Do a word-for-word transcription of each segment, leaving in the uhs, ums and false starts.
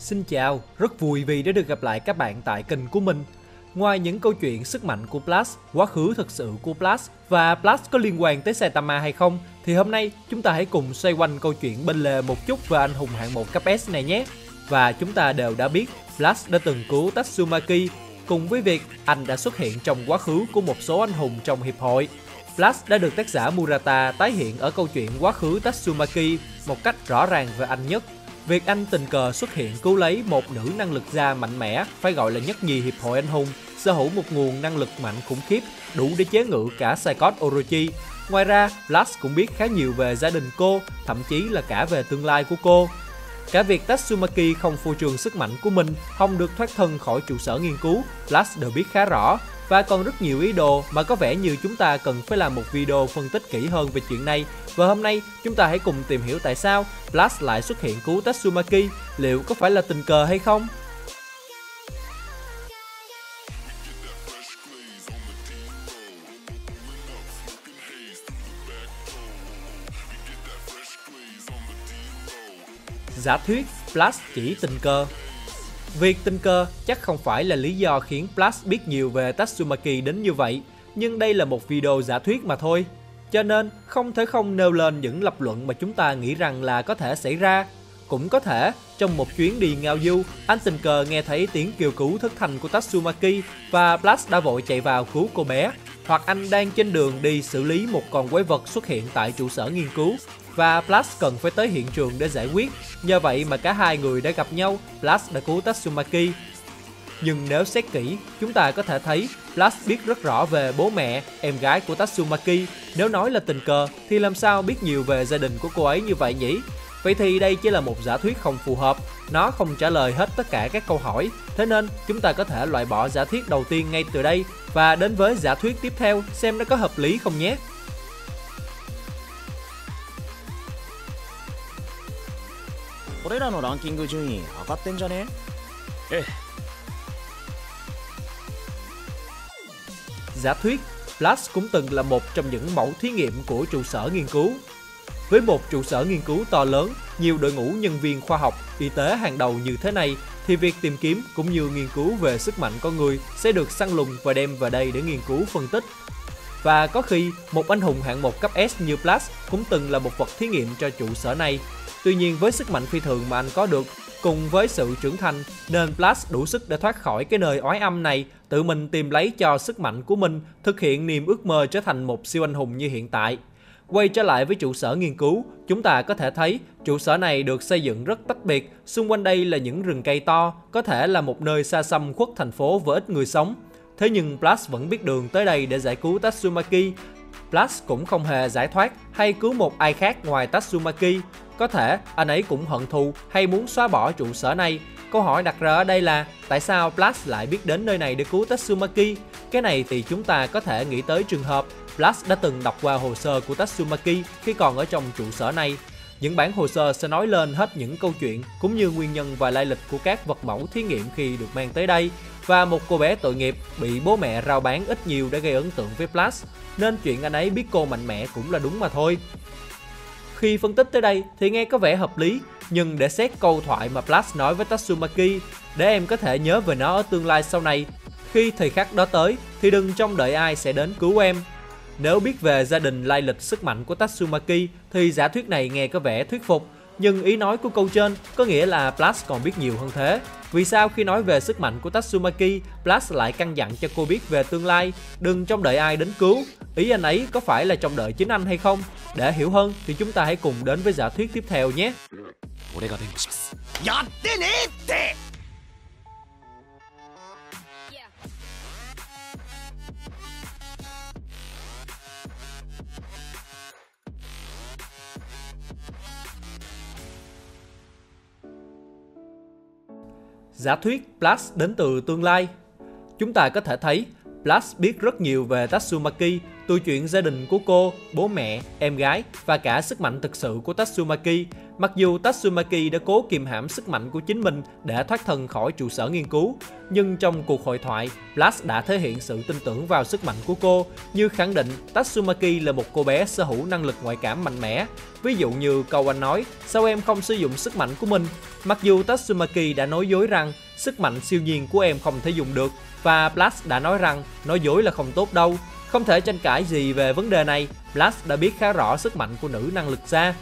Xin chào, rất vui vì đã được gặp lại các bạn tại kênh của mình. Ngoài những câu chuyện sức mạnh của Blast, quá khứ thật sự của Blast và Blast có liên quan tới Saitama hay không, thì hôm nay chúng ta hãy cùng xoay quanh câu chuyện bên lề một chút về anh hùng hạng một cấp S này nhé. Và chúng ta đều đã biết Blast đã từng cứu Tatsumaki, cùng với việc anh đã xuất hiện trong quá khứ của một số anh hùng trong hiệp hội. Blast đã được tác giả Murata tái hiện ở câu chuyện quá khứ Tatsumaki một cách rõ ràng về anh nhất. Việc anh tình cờ xuất hiện cứu lấy một nữ năng lực gia mạnh mẽ phải gọi là nhất nhì hiệp hội anh hùng, sở hữu một nguồn năng lực mạnh khủng khiếp đủ để chế ngự cả Psykos Orochi. Ngoài ra, Blast cũng biết khá nhiều về gia đình cô, thậm chí là cả về tương lai của cô. Cả việc Tatsumaki không phô trương sức mạnh của mình, không được thoát thân khỏi trụ sở nghiên cứu, Blast đều biết khá rõ, và còn rất nhiều ý đồ mà có vẻ như chúng ta cần phải làm một video phân tích kỹ hơn về chuyện này. Và hôm nay chúng ta hãy cùng tìm hiểu tại sao Blast lại xuất hiện cứu Tatsumaki, liệu có phải là tình cờ hay không? Giả thuyết Blast chỉ tình cờ. Việc tình cờ chắc không phải là lý do khiến Blast biết nhiều về Tatsumaki đến như vậy, nhưng đây là một video giả thuyết mà thôi. Cho nên không thể không nêu lên những lập luận mà chúng ta nghĩ rằng là có thể xảy ra. Cũng có thể, trong một chuyến đi ngao du, anh tình cờ nghe thấy tiếng kêu cứu thất thanh của Tatsumaki và Blast đã vội chạy vào cứu cô bé. Hoặc anh đang trên đường đi xử lý một con quái vật xuất hiện tại trụ sở nghiên cứu và Blast cần phải tới hiện trường để giải quyết. Nhờ vậy mà cả hai người đã gặp nhau, Blast đã cứu Tatsumaki. Nhưng nếu xét kỹ, chúng ta có thể thấy Blast biết rất rõ về bố mẹ, em gái của Tatsumaki. Nếu nói là tình cờ thì làm sao biết nhiều về gia đình của cô ấy như vậy nhỉ? Vậy thì đây chỉ là một giả thuyết không phù hợp, nó không trả lời hết tất cả các câu hỏi. Thế nên chúng ta có thể loại bỏ giả thuyết đầu tiên ngay từ đây và đến với giả thuyết tiếp theo xem nó có hợp lý không nhé. Giả thuyết Blast cũng từng là một trong những mẫu thí nghiệm của trụ sở nghiên cứu. Với một trụ sở nghiên cứu to lớn, nhiều đội ngũ nhân viên khoa học, y tế hàng đầu như thế này, thì việc tìm kiếm cũng như nghiên cứu về sức mạnh con người sẽ được săn lùng và đem vào đây để nghiên cứu phân tích. Và có khi, một anh hùng hạng một cấp S như Blast cũng từng là một vật thí nghiệm cho trụ sở này. Tuy nhiên với sức mạnh phi thường mà anh có được, cùng với sự trưởng thành, nên Blast đủ sức để thoát khỏi cái nơi oái âm này, tự mình tìm lấy cho sức mạnh của mình, thực hiện niềm ước mơ trở thành một siêu anh hùng như hiện tại. Quay trở lại với trụ sở nghiên cứu, chúng ta có thể thấy trụ sở này được xây dựng rất tách biệt, xung quanh đây là những rừng cây to, có thể là một nơi xa xăm khuất thành phố với ít người sống. Thế nhưng Blast vẫn biết đường tới đây để giải cứu Tatsumaki. Blast cũng không hề giải thoát hay cứu một ai khác ngoài Tatsumaki. Có thể anh ấy cũng hận thù hay muốn xóa bỏ trụ sở này. Câu hỏi đặt ra ở đây là tại sao Blast lại biết đến nơi này để cứu Tatsumaki? Cái này thì chúng ta có thể nghĩ tới trường hợp Blast đã từng đọc qua hồ sơ của Tatsumaki khi còn ở trong trụ sở này. Những bản hồ sơ sẽ nói lên hết những câu chuyện cũng như nguyên nhân và lai lịch của các vật mẫu thí nghiệm khi được mang tới đây. Và một cô bé tội nghiệp bị bố mẹ rao bán ít nhiều đã gây ấn tượng với Blast, nên chuyện anh ấy biết cô mạnh mẽ cũng là đúng mà thôi. Khi phân tích tới đây thì nghe có vẻ hợp lý, nhưng để xét câu thoại mà Blast nói với Tatsumaki, để em có thể nhớ về nó ở tương lai sau này, khi thời khắc đó tới thì đừng trông đợi ai sẽ đến cứu em. Nếu biết về gia đình lai lịch sức mạnh của Tatsumaki thì giả thuyết này nghe có vẻ thuyết phục, nhưng ý nói của câu trên có nghĩa là Blast còn biết nhiều hơn thế. Vì sao khi nói về sức mạnh của Tatsumaki, Blast lại căn dặn cho cô biết về tương lai, đừng trông đợi ai đến cứu? Ý anh ấy có phải là trông đợi chính anh hay không? Để hiểu hơn thì chúng ta hãy cùng đến với giả thuyết tiếp theo nhé. Giả thuyết Blast đến từ tương lai. Chúng ta có thể thấy Blast biết rất nhiều về Tatsumaki, từ chuyện gia đình của cô, bố mẹ, em gái và cả sức mạnh thực sự của Tatsumaki. Mặc dù Tatsumaki đã cố kiềm hãm sức mạnh của chính mình để thoát thân khỏi trụ sở nghiên cứu, nhưng trong cuộc hội thoại, Blast đã thể hiện sự tin tưởng vào sức mạnh của cô, như khẳng định Tatsumaki là một cô bé sở hữu năng lực ngoại cảm mạnh mẽ. Ví dụ như câu anh nói, sao em không sử dụng sức mạnh của mình? Mặc dù Tatsumaki đã nói dối rằng sức mạnh siêu nhiên của em không thể dùng được, và Blast đã nói rằng nói dối là không tốt đâu. Không thể tranh cãi gì về vấn đề này, Blast đã biết khá rõ sức mạnh của nữ năng lực xa.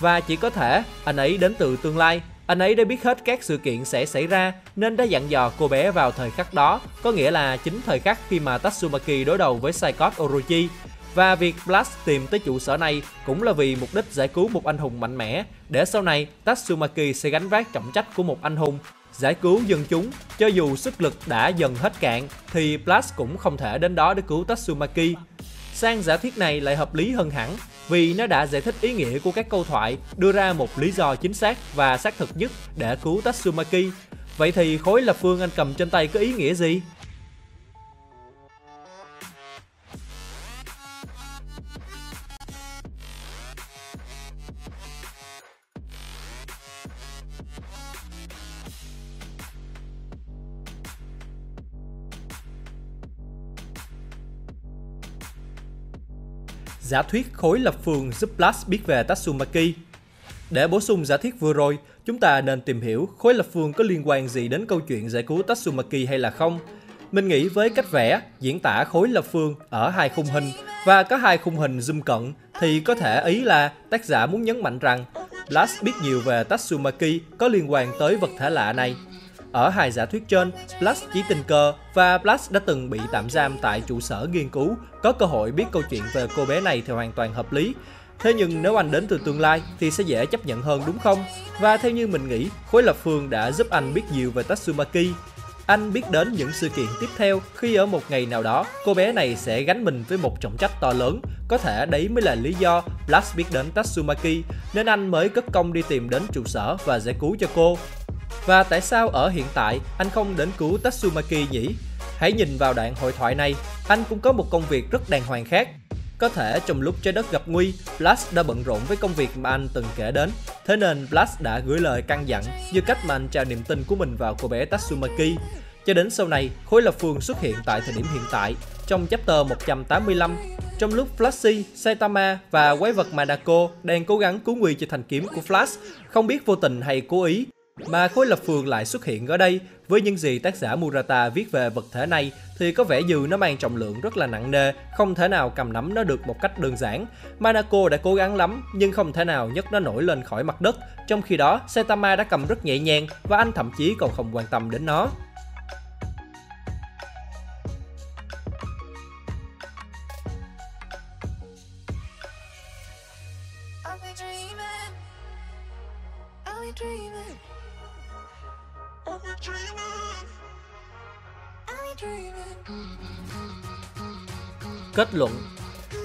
Và chỉ có thể, anh ấy đến từ tương lai, anh ấy đã biết hết các sự kiện sẽ xảy ra nên đã dặn dò cô bé vào thời khắc đó, có nghĩa là chính thời khắc khi mà Tatsumaki đối đầu với Psykos Orochi. Và việc Blast tìm tới trụ sở này cũng là vì mục đích giải cứu một anh hùng mạnh mẽ, để sau này Tatsumaki sẽ gánh vác trọng trách của một anh hùng, giải cứu dân chúng. Cho dù sức lực đã dần hết cạn thì Blast cũng không thể đến đó để cứu Tatsumaki. Sang giả thuyết này lại hợp lý hơn hẳn, vì nó đã giải thích ý nghĩa của các câu thoại, đưa ra một lý do chính xác và xác thực nhất để cứu Tatsumaki. Vậy thì khối lập phương anh cầm trên tay có ý nghĩa gì? Giả thuyết khối lập phương giúp Blast biết về Tatsumaki. Để bổ sung giả thuyết vừa rồi, chúng ta nên tìm hiểu khối lập phương có liên quan gì đến câu chuyện giải cứu Tatsumaki hay là không. Mình nghĩ với cách vẽ, diễn tả khối lập phương ở hai khung hình và có hai khung hình zoom cận thì có thể ý là tác giả muốn nhấn mạnh rằng Blast biết nhiều về Tatsumaki có liên quan tới vật thể lạ này. Ở hai giả thuyết trên, Blast chỉ tình cờ và Blast đã từng bị tạm giam tại trụ sở nghiên cứu, có cơ hội biết câu chuyện về cô bé này thì hoàn toàn hợp lý. Thế nhưng nếu anh đến từ tương lai thì sẽ dễ chấp nhận hơn đúng không? Và theo như mình nghĩ, khối lập phương đã giúp anh biết nhiều về Tatsumaki. Anh biết đến những sự kiện tiếp theo khi ở một ngày nào đó, cô bé này sẽ gánh mình với một trọng trách to lớn. Có thể đấy mới là lý do Blast biết đến Tatsumaki, nên anh mới cất công đi tìm đến trụ sở và giải cứu cho cô. Và tại sao ở hiện tại anh không đến cứu Tatsumaki nhỉ? Hãy nhìn vào đoạn hội thoại này, anh cũng có một công việc rất đàng hoàng khác. Có thể trong lúc trái đất gặp nguy, Blast đã bận rộn với công việc mà anh từng kể đến. Thế nên Blast đã gửi lời căn dặn như cách mà anh trao niềm tin của mình vào cô bé Tatsumaki. Cho đến sau này, khối lập phương xuất hiện tại thời điểm hiện tại, trong chapter một trăm tám mươi lăm. Trong lúc Flashy, Saitama và quái vật Manako đang cố gắng cứu nguy cho thanh kiếm của Flash, không biết vô tình hay cố ý, mà khối lập phương lại xuất hiện ở đây. Với những gì tác giả Murata viết về vật thể này thì có vẻ như nó mang trọng lượng rất là nặng nề, không thể nào cầm nắm nó được một cách đơn giản. Manako đã cố gắng lắm nhưng không thể nào nhấc nó nổi lên khỏi mặt đất, trong khi đó Saitama đã cầm rất nhẹ nhàng và anh thậm chí còn không quan tâm đến nó. Kết luận.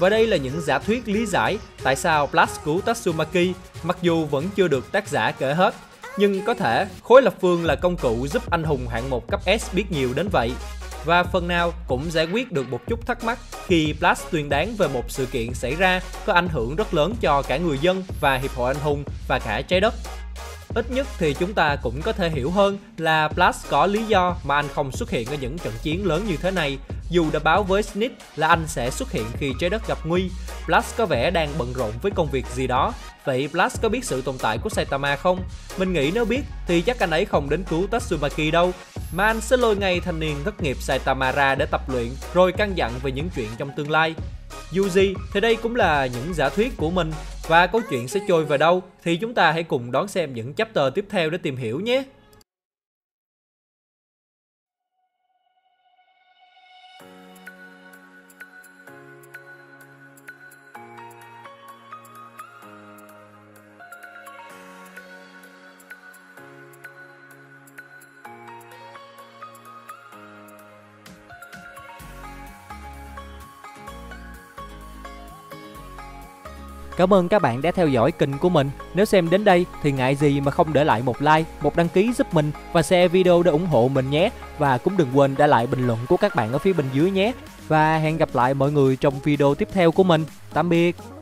Và đây là những giả thuyết lý giải tại sao Blast cứu Tatsumaki, mặc dù vẫn chưa được tác giả kể hết. Nhưng có thể khối lập phương là công cụ giúp anh hùng hạng một cấp S biết nhiều đến vậy. Và phần nào cũng giải quyết được một chút thắc mắc khi Blast tuyên đoán về một sự kiện xảy ra có ảnh hưởng rất lớn cho cả người dân và Hiệp hội Anh hùng và cả trái đất. Ít nhất thì chúng ta cũng có thể hiểu hơn là Blast có lý do mà anh không xuất hiện ở những trận chiến lớn như thế này. Dù đã báo với Snitch là anh sẽ xuất hiện khi trái đất gặp nguy, Blast có vẻ đang bận rộn với công việc gì đó. Vậy Blast có biết sự tồn tại của Saitama không? Mình nghĩ nếu biết thì chắc anh ấy không đến cứu Tatsumaki đâu, mà anh sẽ lôi ngay thanh niên thất nghiệp Saitama ra để tập luyện, rồi căn dặn về những chuyện trong tương lai. Dù gì thì đây cũng là những giả thuyết của mình, và câu chuyện sẽ trôi về đâu thì chúng ta hãy cùng đón xem những chapter tiếp theo để tìm hiểu nhé. Cảm ơn các bạn đã theo dõi kênh của mình. Nếu xem đến đây thì ngại gì mà không để lại một like, một đăng ký giúp mình và share video để ủng hộ mình nhé. Và cũng đừng quên để lại bình luận của các bạn ở phía bên dưới nhé. Và hẹn gặp lại mọi người trong video tiếp theo của mình. Tạm biệt.